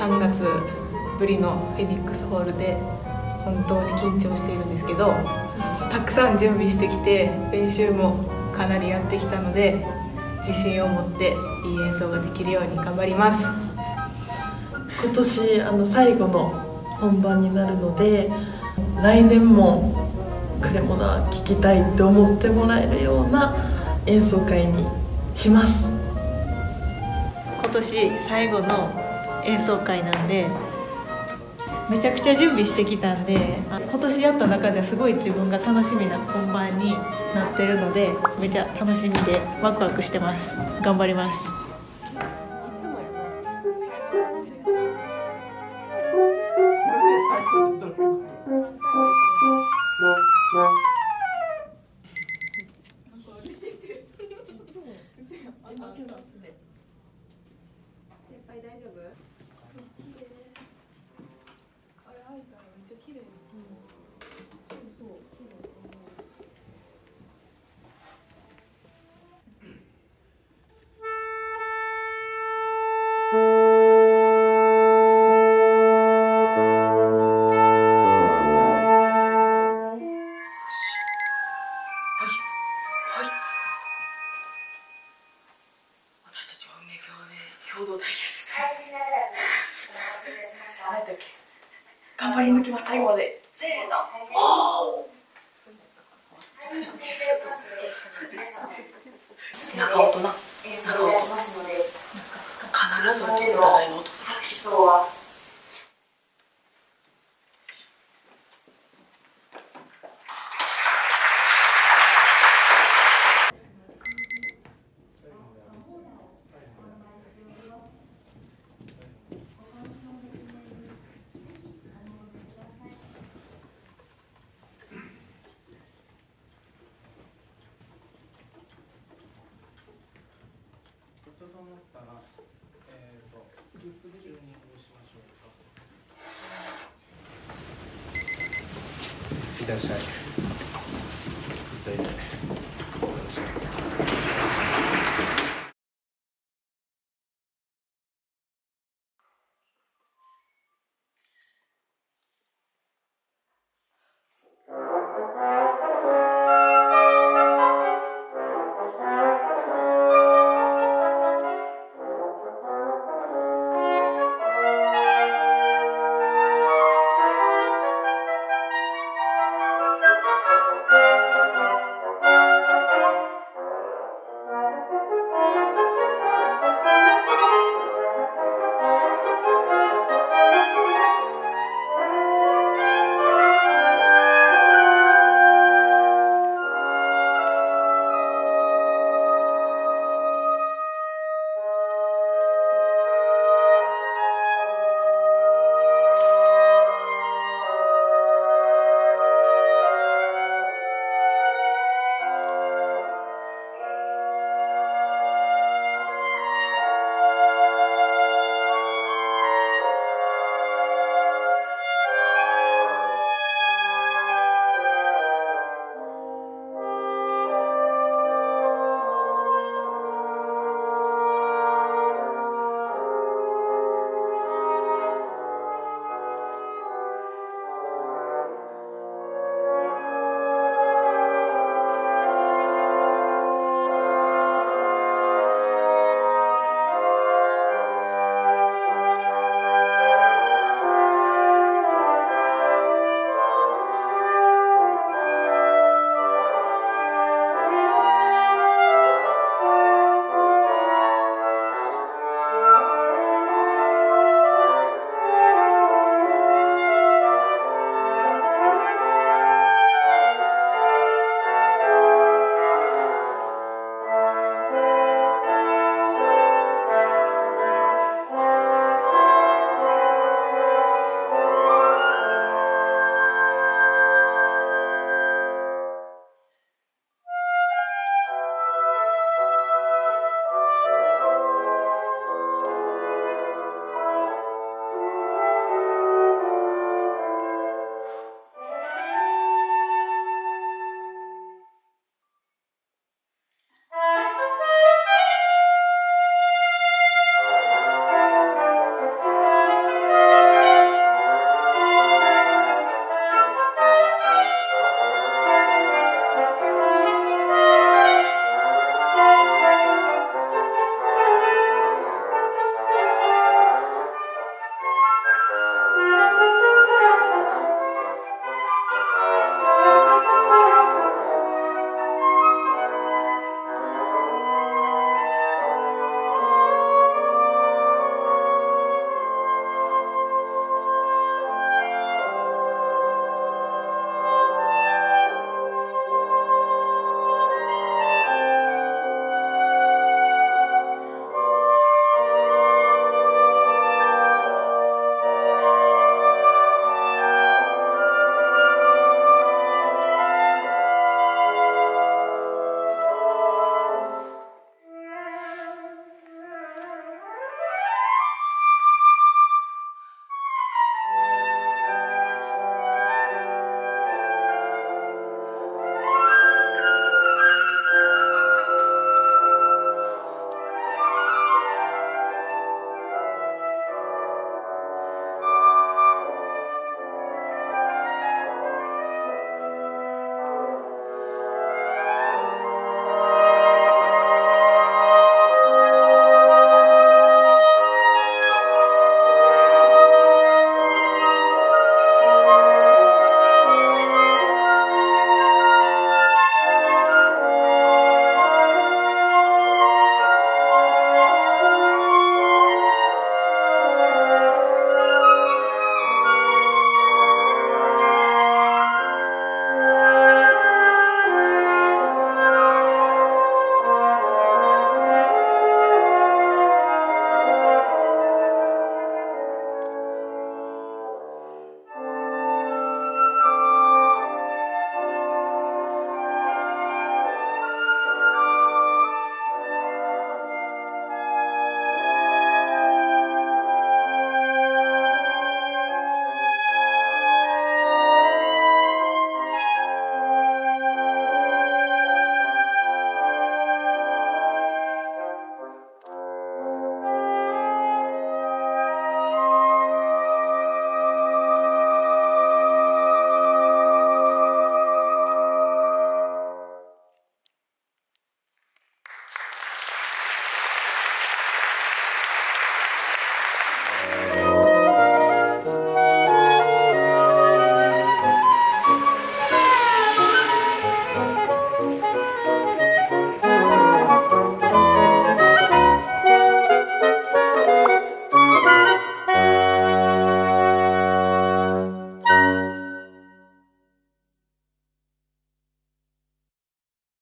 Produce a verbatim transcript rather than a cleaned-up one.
さんがつぶりのフェニックスホールで本当に緊張しているんですけど、たくさん準備してきて練習もかなりやってきたので、自信を持っていい演奏ができるように頑張ります。今年あの最後の本番になるので、来年もクレモナ聴きたいって思ってもらえるような演奏会にします。今年最後の演奏会なんで、めちゃくちゃ準備してきたんで、今年やった中ではすごい自分が楽しみな本番になってるので、めちゃ楽しみでワクワクしてます。頑張ります。先輩大丈夫？頑張り抜きます。最後まで。せーの。おお。中音な。中音。必ず音の互いの音だ。いってらっしゃい。